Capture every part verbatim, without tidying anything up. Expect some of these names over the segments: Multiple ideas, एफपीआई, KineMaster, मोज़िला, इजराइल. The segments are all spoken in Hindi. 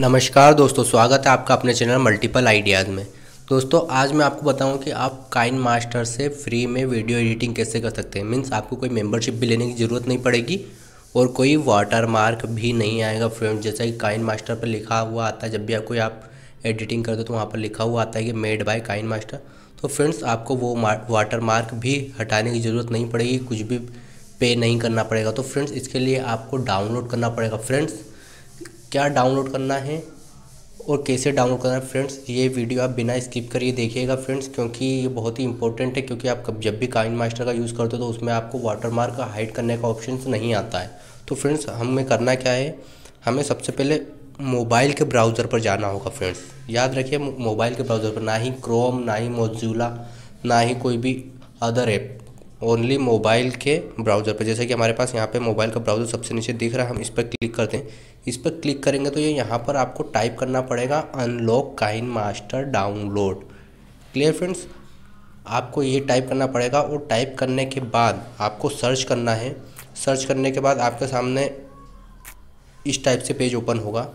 नमस्कार दोस्तों, स्वागत है आपका अपने चैनल मल्टीपल आइडियाज़ में। दोस्तों आज मैं आपको बताऊं कि आप काइनमास्टर से फ्री में वीडियो एडिटिंग कैसे कर सकते हैं। मीन्स आपको कोई मेंबरशिप भी लेने की ज़रूरत नहीं पड़ेगी और कोई वाटरमार्क भी नहीं आएगा फ्रेंड्स। जैसा कि काइनमास्टर पर लिखा हुआ आता है, जब भी आप कोई आप एडिटिंग करते हो तो वहाँ पर लिखा हुआ आता है कि मेड बाय काइनमास्टर। तो फ्रेंड्स आपको वो वाटरमार्क भी हटाने की ज़रूरत नहीं पड़ेगी, कुछ भी पे नहीं करना पड़ेगा। तो फ्रेंड्स इसके लिए आपको डाउनलोड करना पड़ेगा। फ्रेंड्स क्या डाउनलोड करना है और कैसे डाउनलोड करना है, फ्रेंड्स ये वीडियो आप बिना स्किप करिए देखिएगा फ्रेंड्स, क्योंकि ये बहुत ही इंपॉर्टेंट है। क्योंकि आप कब जब भी काइनमास्टर का यूज़ करते हो तो उसमें आपको वाटरमार्क का हाइड करने का ऑप्शन नहीं आता है। तो फ्रेंड्स हमें करना क्या है, हमें सबसे पहले मोबाइल के ब्राउज़र पर जाना होगा। फ्रेंड्स याद रखिए, मोबाइल के ब्राउज़र पर, ना ही क्रोम, ना ही मोज़िला, ना ही कोई भी अदर ऐप, ओनली मोबाइल के ब्राउज़र पर। जैसे कि हमारे पास यहाँ पे मोबाइल का ब्राउज़र सबसे नीचे दिख रहा है, हम इस पर क्लिक करते हैं। इस पर क्लिक करेंगे तो ये यह यहाँ पर आपको टाइप करना पड़ेगा unlock KineMaster download. Clear friends, आपको ये टाइप करना पड़ेगा और टाइप करने के बाद आपको सर्च करना है। सर्च करने के बाद आपके सामने इस टाइप से पेज ओपन होगा।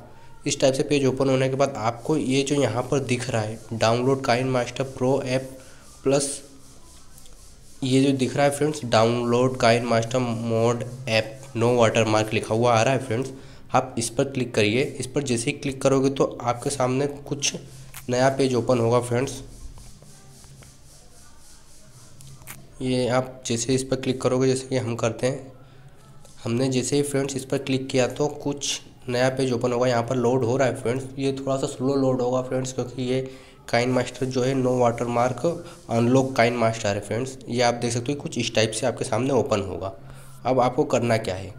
इस टाइप से पेज ओपन होने के बाद आपको ये जो यहाँ पर दिख रहा है download KineMaster pro app plus, ये जो दिख रहा है friends download KineMaster mod app no watermark लिखा हुआ आ रहा है। फ्रेंड्स आप इस पर क्लिक करिए। इस पर जैसे ही क्लिक करोगे तो आपके सामने कुछ नया पेज ओपन होगा। फ्रेंड्स ये आप जैसे इस पर क्लिक करोगे, जैसे कि हम करते हैं, हमने जैसे ही फ्रेंड्स इस पर क्लिक किया तो कुछ नया पेज ओपन होगा। यहाँ पर लोड हो रहा है फ्रेंड्स, ये थोड़ा सा स्लो लोड होगा फ्रेंड्स, क्योंकि ये काइनमास्टर जो है नो वाटरमार्क अनलॉक काइनमास्टर है। फ्रेंड्स ये आप देख सकते हो कुछ इस टाइप से आपके सामने ओपन होगा। अब आपको करना क्या है,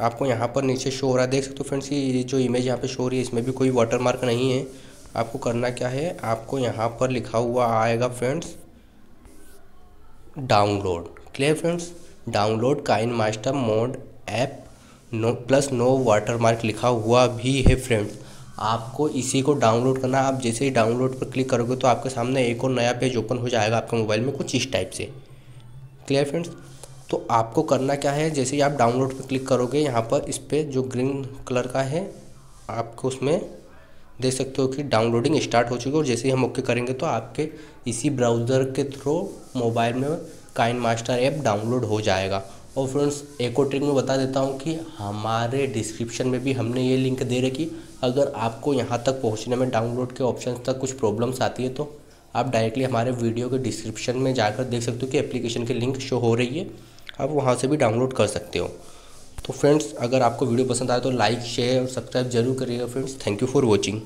आपको यहाँ पर नीचे शो हो रहा है, देख सकते हो फ्रेंड्स ये जो इमेज यहाँ पे शो हो रही है इसमें भी कोई वाटरमार्क नहीं है। आपको करना क्या है, आपको यहाँ पर लिखा हुआ आएगा friends download. Clear friends, download KineMaster mod app no plus no watermark लिखा हुआ भी है। फ्रेंड्स आपको इसी को डाउनलोड करना। आप जैसे ही डाउनलोड पर क्लिक करोगे तो आपके सामने एक और नया पेज ओपन हो जाएगा आपके मोबाइल में कुछ इस टाइप से। क्लियर फ्रेंड्स, तो आपको करना क्या है, जैसे ही आप डाउनलोड पर क्लिक करोगे यहाँ पर इस पर जो ग्रीन कलर का है आपको उसमें देख सकते हो कि डाउनलोडिंग स्टार्ट हो चुकी है। और जैसे ही हम ओके करेंगे तो आपके इसी ब्राउज़र के थ्रू मोबाइल में काइनमास्टर ऐप डाउनलोड हो जाएगा। और फ्रेंड्स एक और ट्रिक मैं बता देता हूँ कि हमारे डिस्क्रिप्शन में भी हमने ये लिंक दे रखी, अगर आपको यहाँ तक पहुँचने में डाउनलोड के ऑप्शन तक कुछ प्रॉब्लम्स आती है तो आप डायरेक्टली हमारे वीडियो के डिस्क्रिप्शन में जाकर देख सकते हो कि एप्लीकेशन की लिंक शो हो रही है, आप वहाँ से भी डाउनलोड कर सकते हो। तो फ्रेंड्स अगर आपको वीडियो पसंद आए तो लाइक, शेयर और सब्सक्राइब जरूर करिएगा। Friends thank you for watching.